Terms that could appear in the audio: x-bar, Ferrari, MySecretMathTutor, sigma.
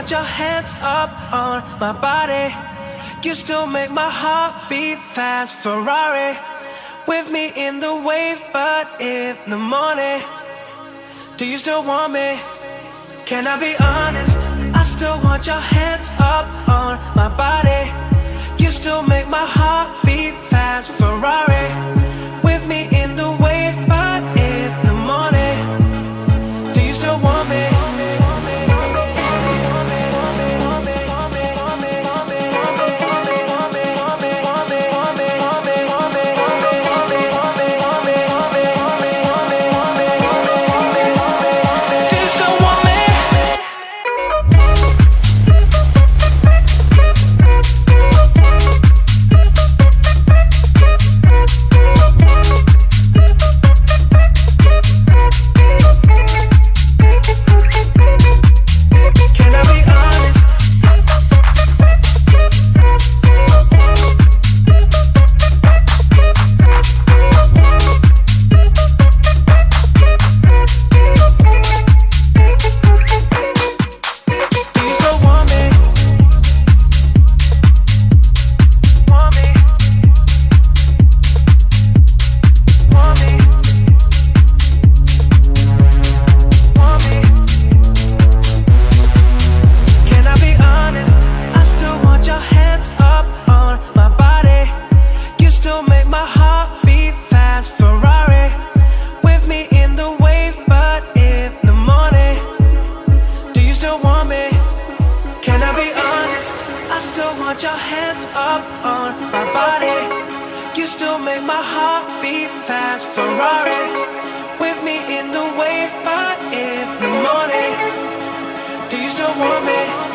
want your hands up on my body. You still make my heart beat fast. Ferrari, with me in the wave, but in the morning, do you still want me? Can I be honest? I still want your hands up on my body. You still make my heart beat fast. Ferrari, with me in the wave, but in the morning, do you still want me? Your hands up on my body. You still make my heart beat fast. Ferrari, with me in the wave, but in the morning, do you still want me?